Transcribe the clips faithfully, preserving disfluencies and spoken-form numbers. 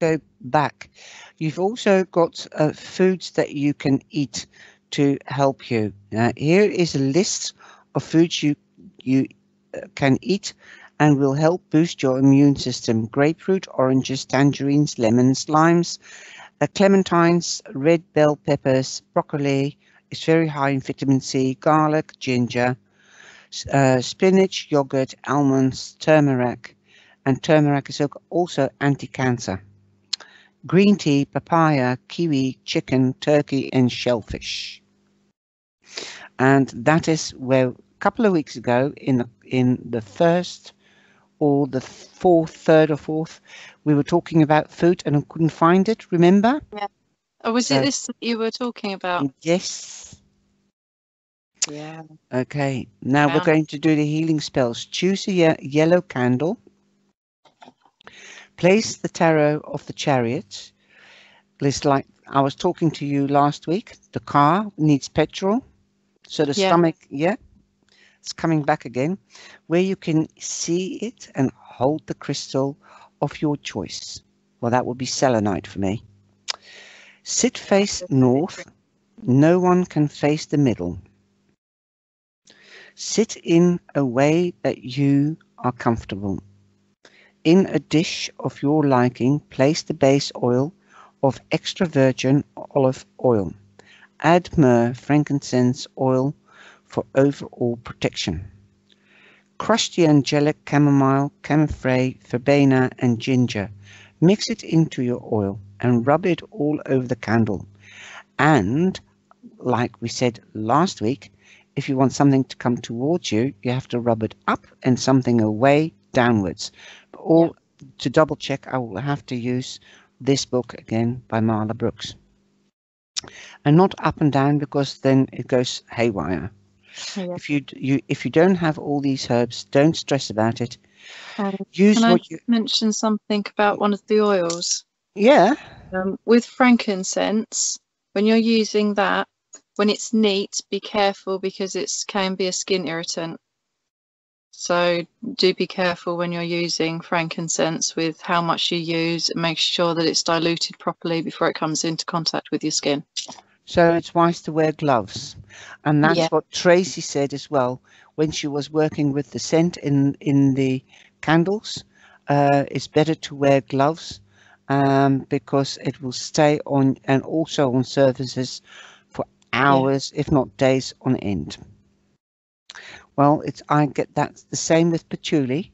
go back. You've also got uh, foods that you can eat to help you. Now, here is a list of foods you you uh, can eat and will help boost your immune system. Grapefruit, oranges, tangerines, lemons, limes, uh, clementines, red bell peppers, broccoli. It's very high in vitamin C, garlic, ginger, uh, spinach, yogurt, almonds, turmeric, and turmeric is also anti-cancer. Green tea, papaya, kiwi, chicken, turkey, and shellfish. And that is where a couple of weeks ago, in the in the first or the fourth, third or fourth, we were talking about food and I couldn't find it. Remember? Yeah. Oh, was so, it this that you were talking about? Yes. Yeah. Okay. Now yeah. we're going to do the healing spells. Choose a ye yellow candle. Place the tarot of the chariot. It's like I was talking to you last week. The car needs petrol, so the yeah. stomach, yeah, it's coming back again. Where you can see it and hold the crystal of your choice. Well, that would be selenite for me. Sit face north. No one can face the middle. Sit in a way that you are comfortable. In a dish of your liking, place the base oil of extra virgin olive oil. Add myrrh, frankincense oil for overall protection. Crush the angelic, chamomile, camelfrey, verbena and ginger. Mix it into your oil and rub it all over the candle. And, like we said last week, if you want something to come towards you, you have to rub it up and something away downwards. All to double check, I will have to use this book again by Marla Brooks, and not up and down because then it goes haywire. Yeah. If you you if you don't have all these herbs, don't stress about it. Um, use can what I you mention something about one of the oils. Yeah. Um, with frankincense, when you're using that, when it's neat, be careful because it can be a skin irritant. So do be careful when you're using frankincense with how much you use and make sure that it's diluted properly before it comes into contact with your skin. So it's wise to wear gloves. And that's yeah. what Tracy said as well when she was working with the scent in, in the candles. Uh, it's better to wear gloves um, because it will stay on and also on surfaces for hours, yeah. if not days on end. Well, it's I get that's the same with patchouli.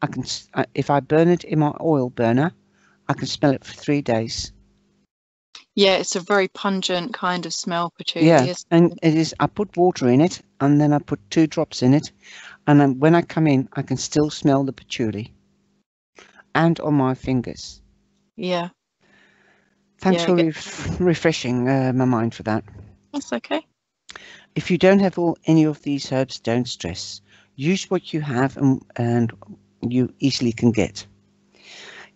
I can uh, if I burn it in my oil burner, I can smell it for three days. Yeah, it's a very pungent kind of smell, patchouli. Yeah, and it is. I put water in it, and then I put two drops in it, and then when I come in, I can still smell the patchouli, and on my fingers. Yeah. Thanks yeah, for re refreshing uh, my mind for that. That's okay. If you don't have all any of these herbs, don't stress. Use what you have and, and you easily can get.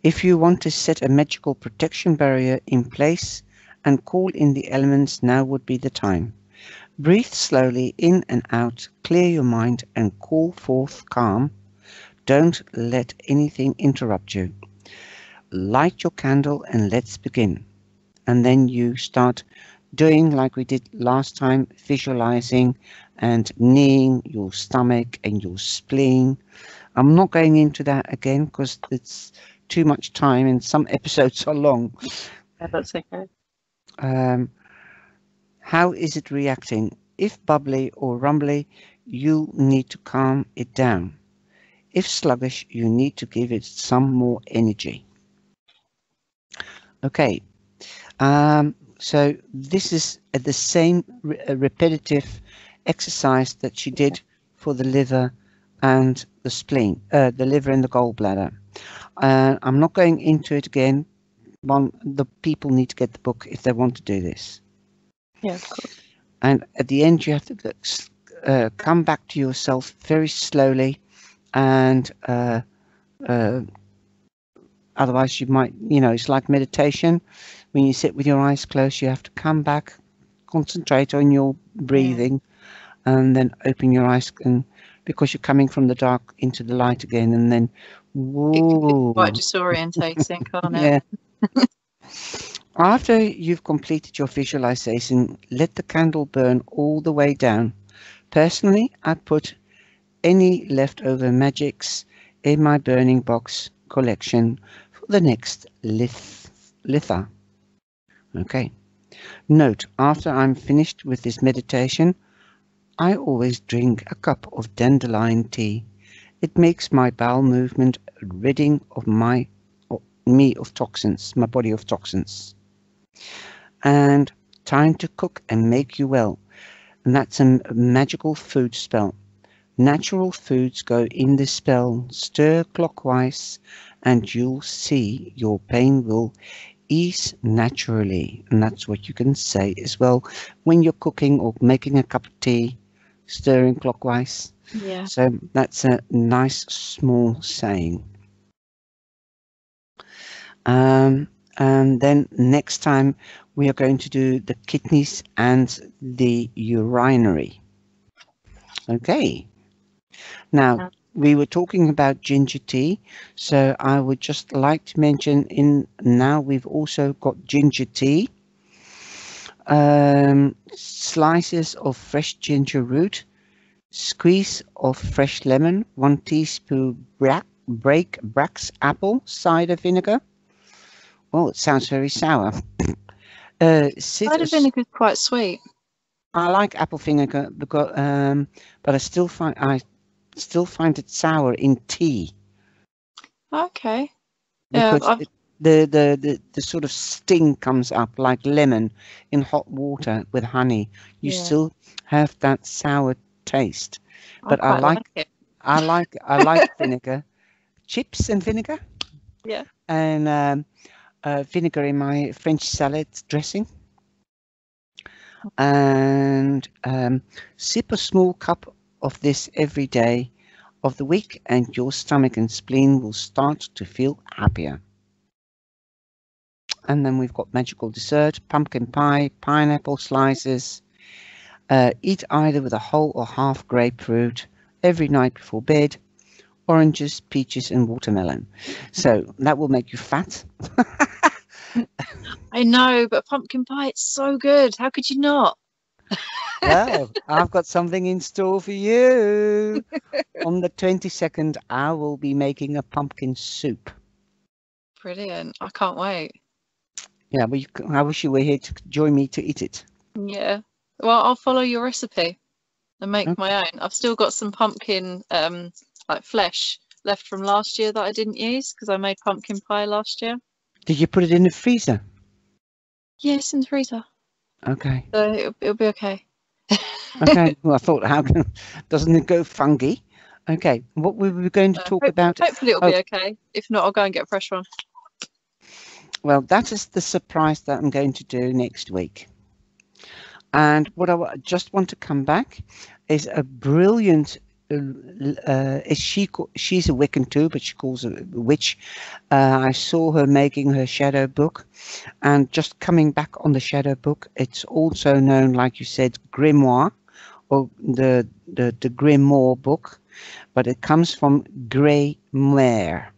If you want to set a magical protection barrier in place and call in the elements, now would be the time. Breathe slowly in and out, clear your mind and call forth calm. Don't let anything interrupt you. Light your candle and let's begin. And then you start doing like we did last time, visualizing and kneeing your stomach and your spleen. I'm not going into that again because it's too much time and some episodes are long. Yeah, that's okay. Um, how is it reacting? If bubbly or rumbly, you need to calm it down. If sluggish, you need to give it some more energy. Okay. Um, So this is the same re repetitive exercise that she did for the liver and the spleen, uh, the liver and the gallbladder. Uh, I'm not going into it again. One, the people need to get the book if they want to do this. Yeah, of course. And at the end, you have to uh, come back to yourself very slowly, and uh, uh, otherwise you might, you know, it's like meditation. When you sit with your eyes closed, you have to come back, concentrate on your breathing, yeah. and then open your eyes, and because you're coming from the dark into the light again, and then whoa. It can be quite disorientating, can't it? Yeah, After you've completed your visualization, let the candle burn all the way down. Personally, I put any leftover magics in my burning box collection for the next lith litha. Okay. Note, after I'm finished with this meditation, I always drink a cup of dandelion tea. It makes my bowel movement ridding of my of me of toxins, my body of toxins. And time to cook and make you well. And that's a magical food spell. Natural foods go in this spell. Stir clockwise and you'll see your pain will ease naturally. And that's what you can say as well when you're cooking or making a cup of tea, stirring clockwise. Yeah. So that's a nice small saying. Um, and then next time we are going to do the kidneys and the urinary. Okay. Now we were talking about ginger tea, so I would just like to mention in now we've also got ginger tea. Um, slices of fresh ginger root, squeeze of fresh lemon, one teaspoon bra break Brax apple cider vinegar. Oh, it sounds very sour. uh, cider vinegar is quite sweet. I like apple vinegar because, um, but I still find I still find it sour in tea. Okay. Yeah, it, the, the the the sort of sting comes up like lemon in hot water with honey. You yeah. still have that sour taste, but I, I like, like it. I like I like vinegar, chips and vinegar. Yeah. And um, uh, vinegar in my French salad dressing. And um, sip a small cup of this every day of the week and your stomach and spleen will start to feel happier. And then we've got magical dessert, pumpkin pie, pineapple slices. Uh, eat either with a whole or half grapefruit every night before bed, oranges, peaches and watermelon. So that will make you fat. I know, but pumpkin pie, it's so good. How could you not? Well, I've got something in store for you. On the twenty-second, I will be making a pumpkin soup. Brilliant. I can't wait. Yeah, but you, I wish you were here to join me to eat it. Yeah. Well, I'll follow your recipe and make okay. my own. I've still got some pumpkin, um, like flesh left from last year that I didn't use because I made pumpkin pie last year. Did you put it in the freezer? Yes, in the freezer. Okay. So it'll, it'll be okay. Okay. Well, I thought, how can, doesn't it go fungi? Okay. What we were going to talk uh, hope, about. Hopefully it'll oh. be okay. If not, I'll go and get a fresh one. Well, that is the surprise that I'm going to do next week. And what I just want to come back is a brilliant. Uh, is she she's a Wiccan too, but she calls her a witch. Uh, I saw her making her shadow book, and just coming back on the shadow book, it's also known, like you said, grimoire, or the the, the grimoire book, but it comes from grimoire,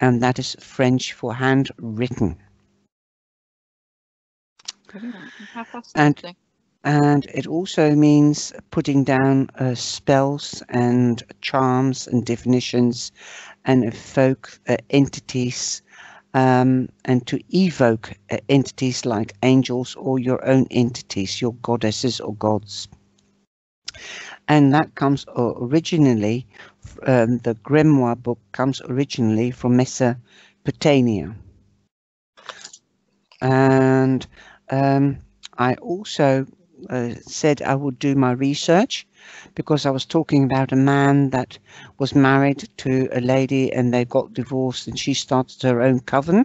and that is French for handwritten. And. And it also means putting down uh, spells and charms and definitions and evoke uh, entities um, and to evoke uh, entities like angels or your own entities, your goddesses or gods. And that comes originally, um, the grimoire book comes originally from Mesopotamia. And um, I also Uh, said I would do my research because I was talking about a man that was married to a lady and they got divorced and she started her own coven.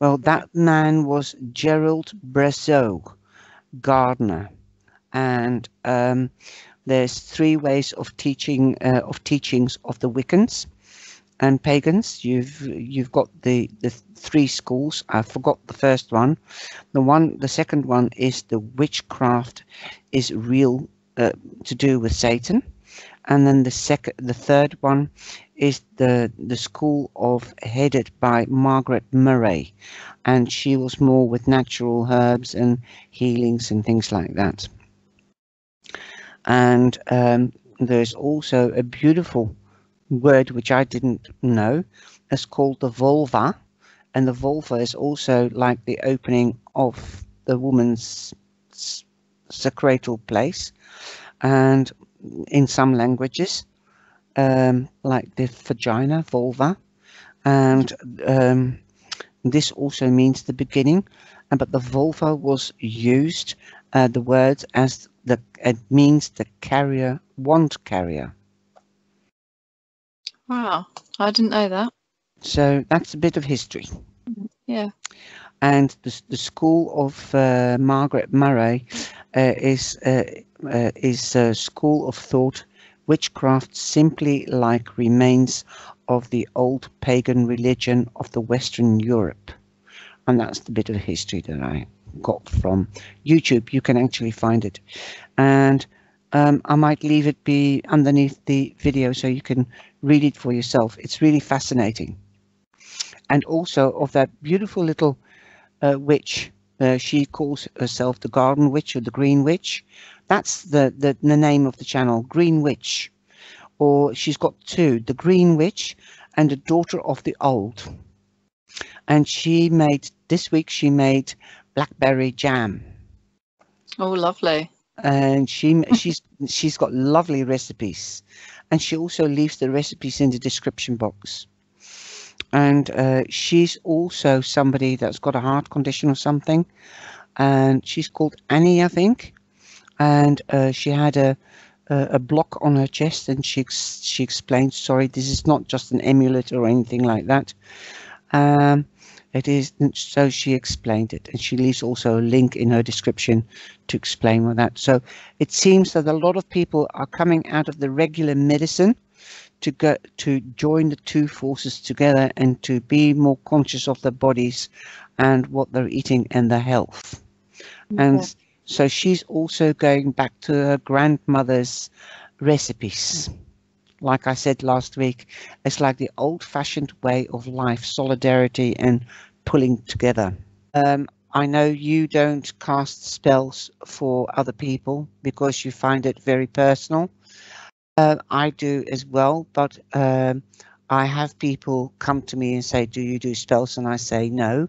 Well, that man was Gerald Brezou Gardner, and um, there's three ways of teaching uh, of teachings of the Wiccans and pagans. You've you've got the the three schools. I forgot the first one. The one the second one is the witchcraft is real uh, to do with Satan, and then the second the third one is the the school of headed by Margaret Murray, and she was more with natural herbs and healings and things like that. And um, there's also a beautiful word which I didn't know. It's called the vulva, and the vulva is also like the opening of the woman's sacral place, and in some languages, um, like the vagina, vulva, and um, this also means the beginning. And but the vulva was used, uh, the word as the it means the carrier, wand carrier. Wow, I didn't know that. So that's a bit of history. Yeah. And the, the school of uh, Margaret Murray uh, is uh, uh, is a school of thought, witchcraft simply like remains of the old pagan religion of the Western Europe. And that's the bit of history that I got from YouTube. You can actually find it. And um, I might leave it be underneath the video so you can read it for yourself. It's really fascinating. And also of that beautiful little Uh, witch, uh, she calls herself the Garden Witch or the Green Witch. That's the, the the name of the channel, Green Witch. Or she's got two, the Green Witch and the Daughter of the Old. And she made this week. She made blackberry jam. Oh, lovely! And she she's she's got lovely recipes, and she also leaves the recipes in the description box. And uh, she's also somebody that's got a heart condition or something, and she's called Annie, I think. And uh, she had a, a a block on her chest, and she ex she explained, sorry, this is not just an amulet or anything like that. Um, it is, so she explained it, and she leaves also a link in her description to explain all that. So it seems that a lot of people are coming out of the regular medicine to go to join the two forces together and to be more conscious of their bodies and what they're eating and their health. Okay. And so she's also going back to her grandmother's recipes. Like I said last week, it's like the old-fashioned way of life, solidarity and pulling together. Um, I know you don't cast spells for other people because you find it very personal. Uh, I do as well, but um, I have people come to me and say, do you do spells? And I say no,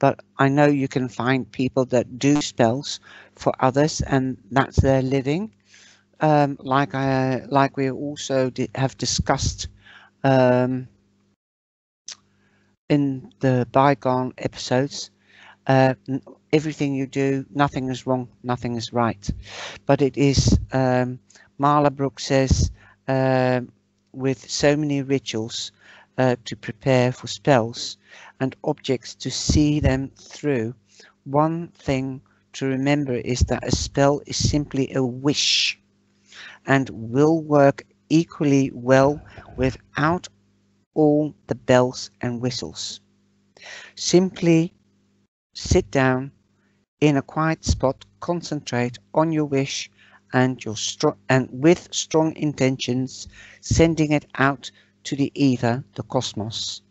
but I know you can find people that do spells for others, and that's their living. Um, like I, like we also did, have discussed um, in the bygone episodes, uh, everything you do, nothing is wrong, nothing is right, but it is um, Marla Brooks says, uh, with so many rituals uh, to prepare for spells and objects to see them through, one thing to remember is that a spell is simply a wish and will work equally well without all the bells and whistles. Simply sit down in a quiet spot, concentrate on your wish, and your strong and with strong intentions, sending it out to the ether, the cosmos,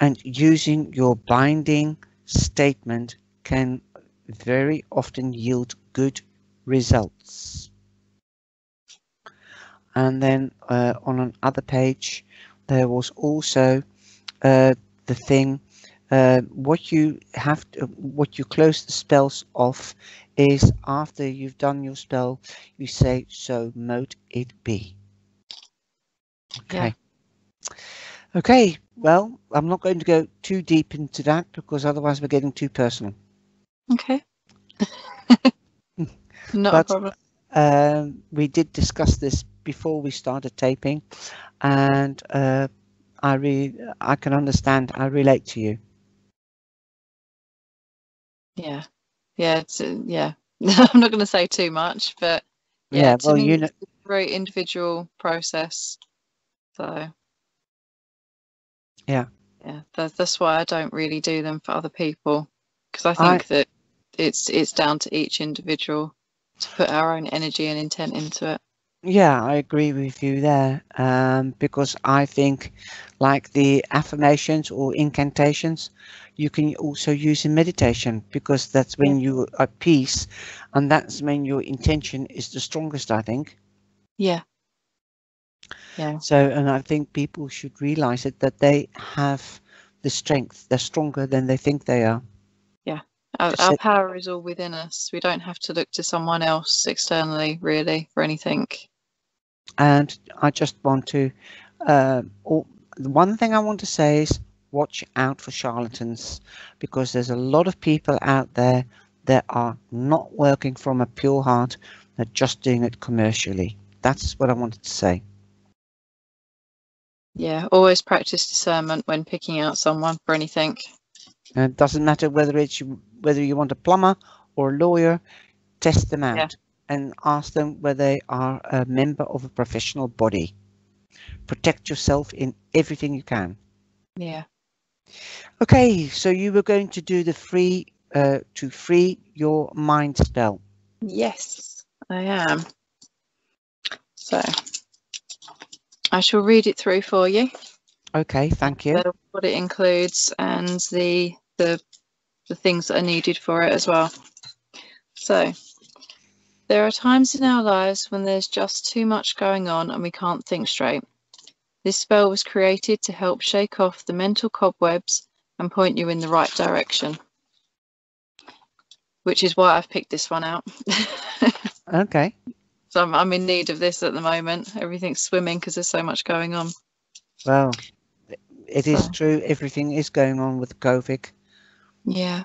and using your binding statement can very often yield good results. And then uh, on another page there was also uh, the thing uh, what you have to, what you close the spells off is after you've done your spell, you say, so mote it be. Okay. Yeah. Okay, well, I'm not going to go too deep into that because otherwise we're getting too personal. Okay. Not but, a problem. Uh, we did discuss this before we started taping, and uh, I, re I can understand, I relate to you. Yeah. Yeah, it's, uh, yeah. I'm not going to say too much, but yeah, yeah well, to me, you know, it's a very individual process. So yeah, yeah, that's, that's why I don't really do them for other people, because I think I, that it's it's down to each individual to put our own energy and intent into it. Yeah, I agree with you there, um, because I think like the affirmations or incantations, you can also use in meditation, because that's when you are at peace and that's when your intention is the strongest, I think. Yeah. Yeah. So, and I think people should realize it, that they have the strength. They're stronger than they think they are. Yeah. Our, our power is all within us. We don't have to look to someone else externally, really, for anything. And I just want to, uh, all, the one thing I want to say is watch out for charlatans, because there's a lot of people out there that are not working from a pure heart, they're just doing it commercially. That's what I wanted to say. Yeah, always practice discernment when picking out someone for anything. And it doesn't matter whether it's whether you want a plumber or a lawyer, test them out. Yeah. And ask them whether they are a member of a professional body. Protect yourself in everything you can. Yeah. Okay, so you were going to do the free uh, to free your mind spell. Yes, I am. So I shall read it through for you. Okay, thank you. So what it includes and the the the things that are needed for it as well. So. There are times in our lives when there's just too much going on and we can't think straight. This spell was created to help shake off the mental cobwebs and point you in the right direction. Which is why I've picked this one out. Okay. So I'm, I'm in need of this at the moment. Everything's swimming because there's so much going on. Well, it is so true. Everything is going on with COVID. Yeah.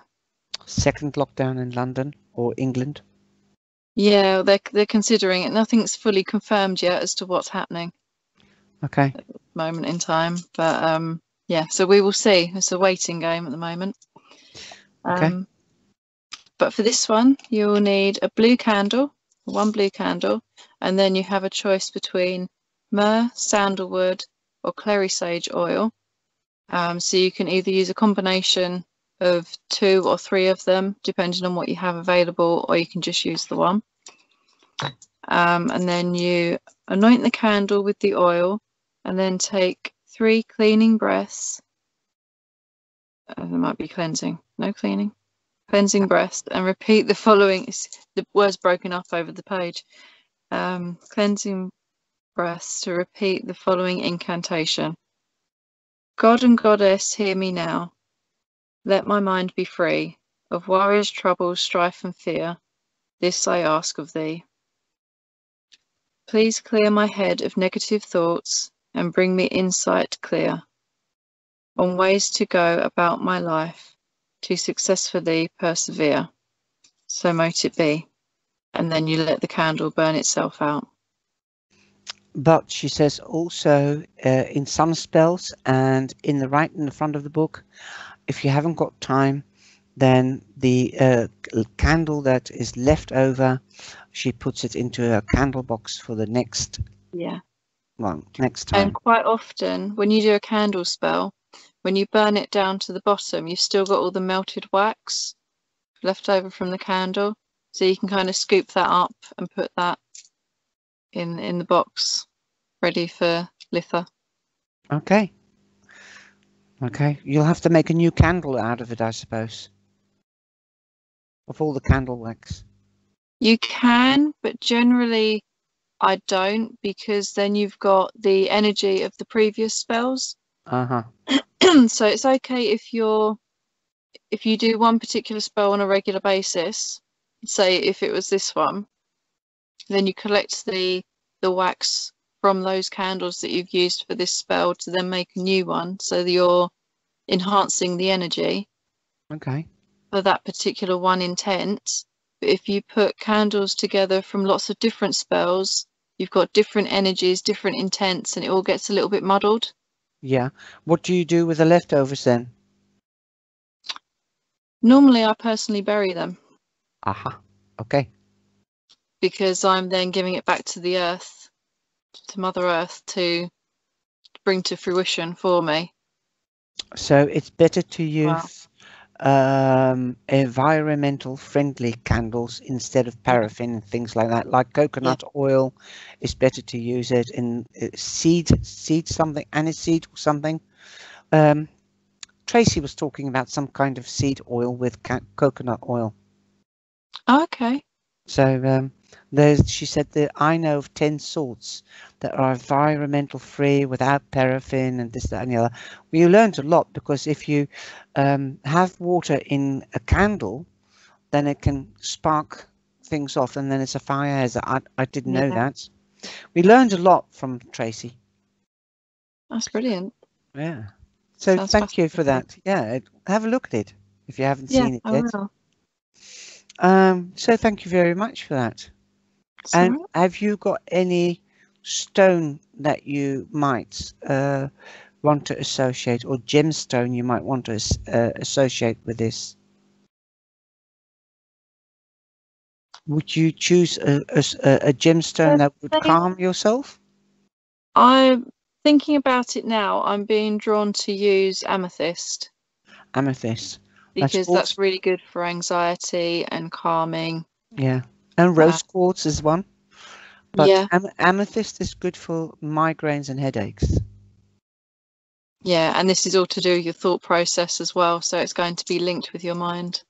Second lockdown in London or England. Yeah, they're, they're considering it. Nothing's fully confirmed yet as to what's happening. Okay. At the moment in time. But um, yeah, so we will see. It's a waiting game at the moment. Okay. Um, but for this one, you will need a blue candle, one blue candle, and then you have a choice between myrrh, sandalwood, or clary sage oil. Um, so you can either use a combination of two or three of them, depending on what you have available, or you can just use the one. Um, and then you anoint the candle with the oil and then take three cleaning breaths. Oh, there might be cleansing, no cleaning, cleansing breaths, and repeat the following. The words broken off over the page. Um, cleansing breaths to repeat the following incantation. God and Goddess, hear me now. Let my mind be free of worries, troubles, strife and fear. This I ask of thee. Please clear my head of negative thoughts and bring me insight clear on ways to go about my life to successfully persevere. So mote it be. And then you let the candle burn itself out. But she says also uh, in some spells and in the right in the front of the book, if you haven't got time, then the uh, candle that is left over, she puts it into her candle box for the next yeah well next time. And quite often when you do a candle spell, when you burn it down to the bottom, you've still got all the melted wax left over from the candle, so you can kind of scoop that up and put that in in the box ready for litha. Okay. Okay, you'll have to make a new candle out of it, I suppose. Of all the candle wax. You can, but generally I don't, because then you've got the energy of the previous spells. Uh-huh. So it's okay if you're if you do one particular spell on a regular basis, say if it was this one, then you collect the the wax from those candles that you've used for this spell to then make a new one, so that you're enhancing the energy. Okay. For that particular one intent. But if you put candles together from lots of different spells, you've got different energies, different intents, and it all gets a little bit muddled. Yeah. What do you do with the leftovers then? Normally I personally bury them. Aha. Okay. Because I'm then giving it back to the earth, to Mother Earth, to bring to fruition for me. So it's better to use um, environmental friendly candles instead of paraffin and things like that. Like coconut yeah. oil is better to use it in uh, seed, seed something, aniseed or something. Um, Tracy was talking about some kind of seed oil with ca coconut oil. Oh, okay. So um, there's, she said that I know of ten sorts that are environmental free without paraffin and this, that and the other. Well, you learned a lot, because if you um, have water in a candle, then it can spark things off and then it's a fire hazard. I, I didn't yeah. know that. We learned a lot from Tracy. That's brilliant. Yeah. So Sounds thank you for that. Yeah, have a look at it if you haven't yeah, seen it I yet. Will. Um, so thank you very much for that. That's and right. Have you got any stone that you might uh, want to associate, or gemstone you might want to uh, associate with this? Would you choose a, a, a gemstone uh, that would they, calm yourself? I'm thinking about it now. I'm being drawn to use amethyst. Amethyst. Because that's, that's really good for anxiety and calming. Yeah, and rose yeah. quartz is one. But yeah. am amethyst is good for migraines and headaches. Yeah, and this is all to do with your thought process as well, so it's going to be linked with your mind.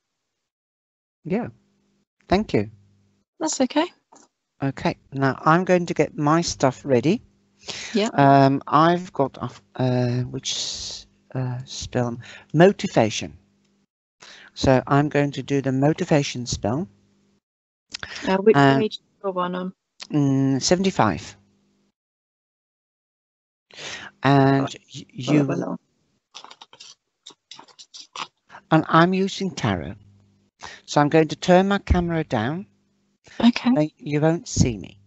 Yeah, thank you. That's okay. Okay, now I'm going to get my stuff ready. Yeah. Um, I've got, uh, which uh, spell? Motivation. So I'm going to do the motivation spell. Uh, which uh, page is your one on? Mm, seventy-five. And oh, you. Well and I'm using tarot. So I'm going to turn my camera down. Okay. So you won't see me.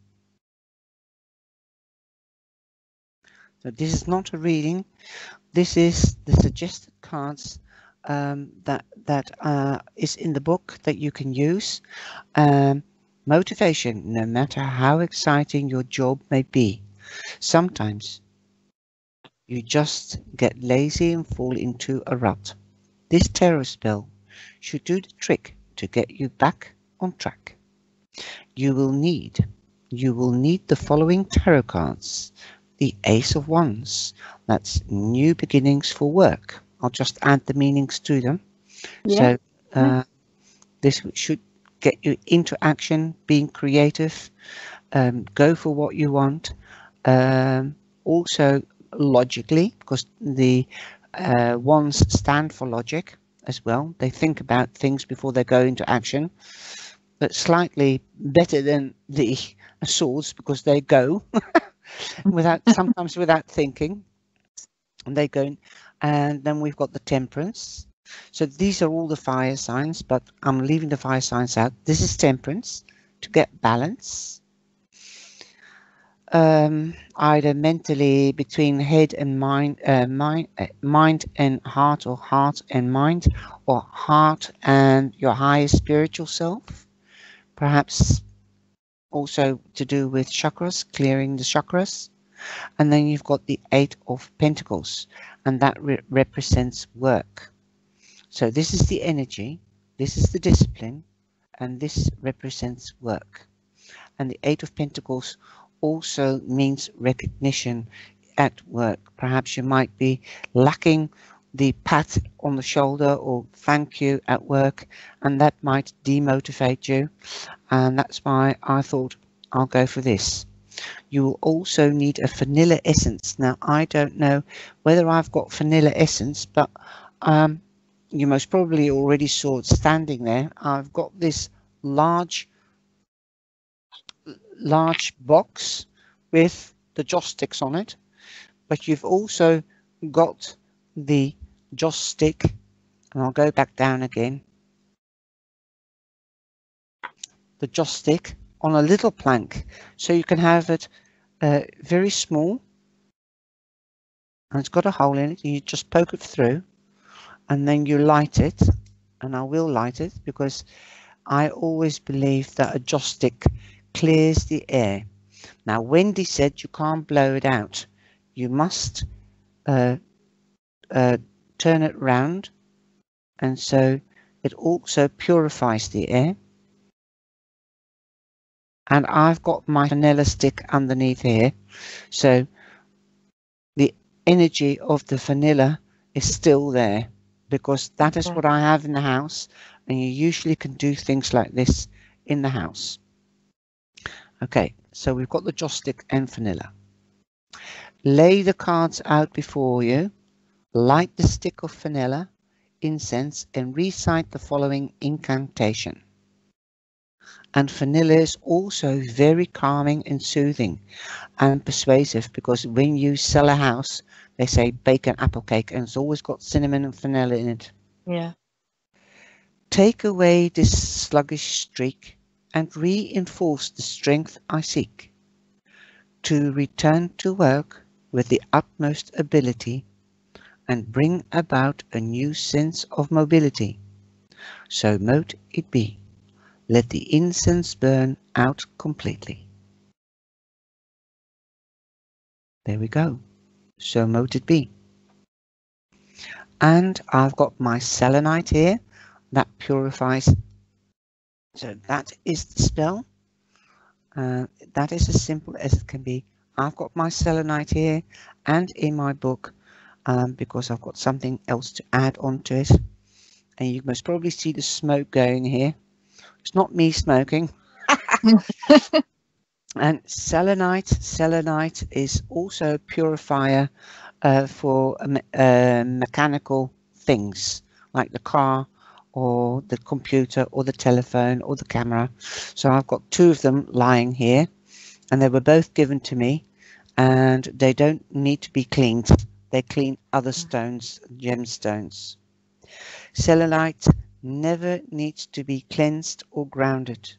So this is not a reading. This is the suggested cards. Um, that that uh, is in the book that you can use. Um, motivation, no matter how exciting your job may be, sometimes you just get lazy and fall into a rut. This tarot spell should do the trick to get you back on track. You will need, you will need the following tarot cards. The Ace of Wands, that's new beginnings for work. I'll just add the meanings to them. Yeah. So uh, this should get you into action, being creative, um, go for what you want. Um, also logically, because the uh, wands stand for logic as well. They think about things before they go into action, but slightly better than the swords because they go without, sometimes without thinking. And they go, and then we've got the temperance. So these are all the fire signs, but I'm leaving the fire signs out. This is temperance to get balance. Um, either mentally between head and mind, uh, mind, uh, mind and heart, or heart and mind, or heart and your higher spiritual self. Perhaps also to do with chakras, clearing the chakras. And then you've got the Eight of Pentacles, and that re represents work. So this is the energy, this is the discipline, and this represents work. And the Eight of Pentacles also means recognition at work. Perhaps you might be lacking the pat on the shoulder or thank you at work, and that might demotivate you. And that's why I thought I'll go for this. You will also need a vanilla essence. Now, I don't know whether I've got vanilla essence, but um, you most probably already saw it standing there. I've got this large, large box with the joss sticks on it, but you've also got the joss stick, and I'll go back down again. The joss stick on a little plank, so you can have it uh, very small, and it's got a hole in it, and you just poke it through, and then you light it. And I will light it because I always believe that a joss stick clears the air. Now Wendy said you can't blow it out, you must uh, uh, turn it round and so it also purifies the air. And I've got my vanilla stick underneath here, so the energy of the vanilla is still there, because that is what I have in the house, and you usually can do things like this in the house. Okay, so we've got the joss stick and vanilla. Lay the cards out before you, light the stick of vanilla, incense, and recite the following incantation. And vanilla is also very calming and soothing and persuasive, because when you sell a house, they say bake an apple cake, and it's always got cinnamon and vanilla in it. Yeah. Take away this sluggish streak and reinforce the strength I seek to return to work with the utmost ability and bring about a new sense of mobility. So mote it be. Let the incense burn out completely. There we go. So mote it be. And I've got my selenite here that purifies. So that is the spell. Uh, that is as simple as it can be. I've got my selenite here and in my book, um, because I've got something else to add on to it. And you must probably see the smoke going here. It's not me smoking. And selenite, selenite is also a purifier uh, for um, uh, mechanical things like the car or the computer or the telephone or the camera. So I've got two of them lying here, and they were both given to me, and they don't need to be cleaned. They clean other stones, gemstones. Selenite never needs to be cleansed or grounded.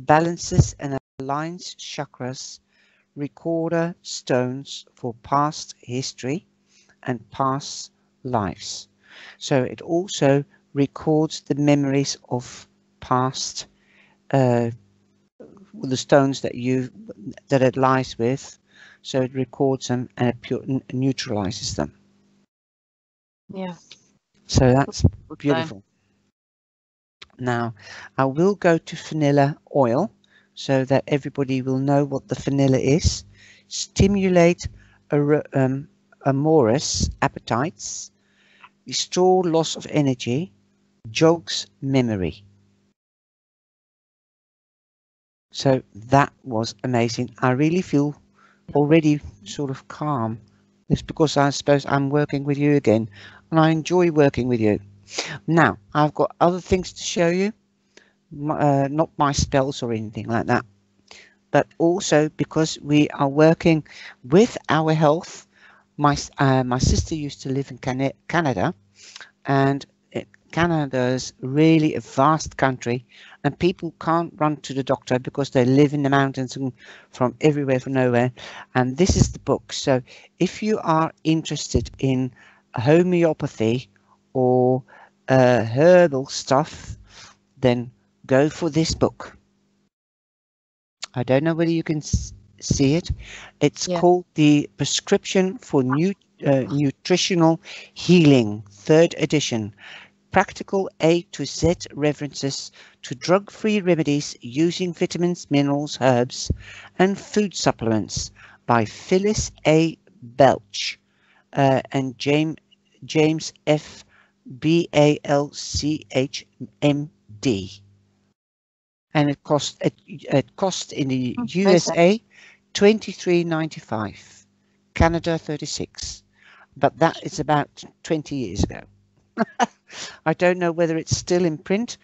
Balances and aligns chakras, recorder stones for past history and past lives. So it also records the memories of past, uh, the stones that you that it lies with. So it records them and it pure, neutralizes them. Yeah. So that's beautiful. Now, I will go to vanilla oil so that everybody will know what the vanilla is. Stimulate um, amorous appetites, restore loss of energy, jogs memory. So that was amazing. I really feel already sort of calm. It's because I suppose I'm working with you again, and I enjoy working with you. Now, I've got other things to show you, uh, not my spells or anything like that, but also because we are working with our health. My uh, my sister used to live in Can Canada, and it, Canada is really a vast country, and people can't run to the doctor because they live in the mountains and from everywhere from nowhere. And this is the book. So if you are interested in homeopathy or uh, herbal stuff, then go for this book. I don't know whether you can see it. It's yeah. called The Prescription for New uh, Nutritional Healing, third edition. Practical A to Z references to drug-free remedies using vitamins, minerals, herbs, and food supplements by Phyllis A Belch uh, and James, James F. B A L C H M D, and it cost it, it cost in the oh, U S A twenty-three ninety-five, Canada thirty-six, but that is about twenty years ago. I don't know whether it's still in print,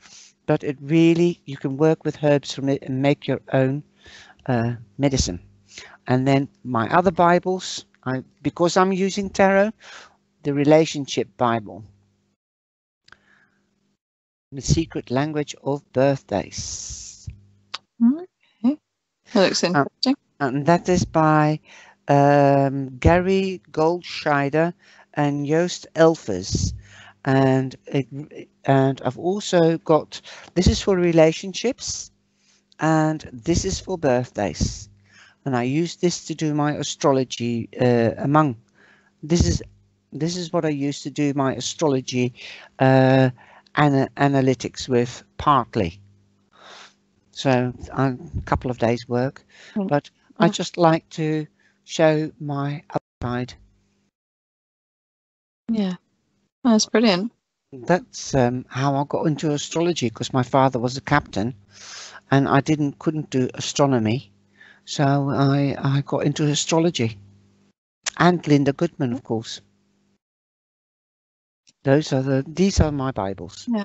but it really, you can work with herbs from it and make your own uh, medicine. And then my other Bibles, I because I'm using tarot, the Relationship Bible. The Secret Language of Birthdays. Okay, that looks interesting. Um, and that is by um, Gary Goldscheider and Joost Elfers. And it, and I've also got, this is for relationships, and this is for birthdays. And I use this to do my astrology uh, among. This is this is what I used to do my astrology uh, ana analytics with, partly. So a couple of days work, but I just like to show my upside. Yeah, that's brilliant. That's um, how I got into astrology, because my father was a captain and I didn't couldn't do astronomy. So I, I got into astrology, and Linda Goodman, of course. Those are the these are my Bibles. Yeah.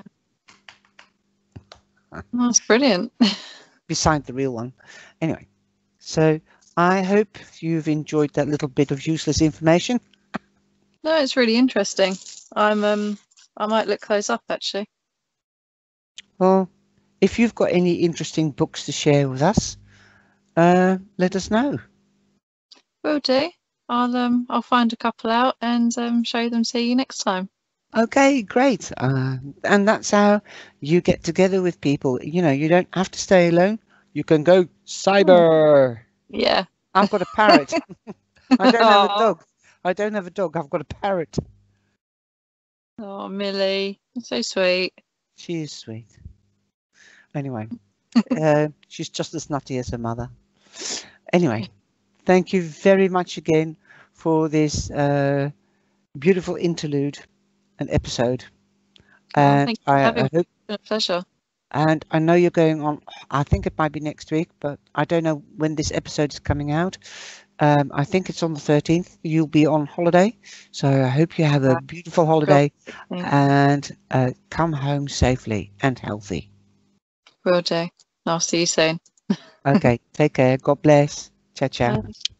That's brilliant. Beside the real one. Anyway, so I hope you've enjoyed that little bit of useless information. No, it's really interesting. I'm um I might look those up actually. Well, if you've got any interesting books to share with us, uh let us know. Will do. I'll um I'll find a couple out and um show them to you next time. Okay, great. Uh, and that's how you get together with people. You know, you don't have to stay alone. You can go cyber. Yeah. I've got a parrot. I don't have a dog. I don't have a dog. I've got a parrot. Oh, Millie. So sweet. She is sweet. Anyway, uh, she's just as nutty as her mother. Anyway, thank you very much again for this uh, beautiful interlude. An episode, and oh, I, I hope, a pleasure. And I know you're going on. I think it might be next week, but I don't know when this episode is coming out. Um, I think it's on the thirteenth. You'll be on holiday, so I hope you have a beautiful holiday and uh, come home safely and healthy. Will do. I'll see you soon. Okay, take care. God bless. Ciao, ciao. Bye.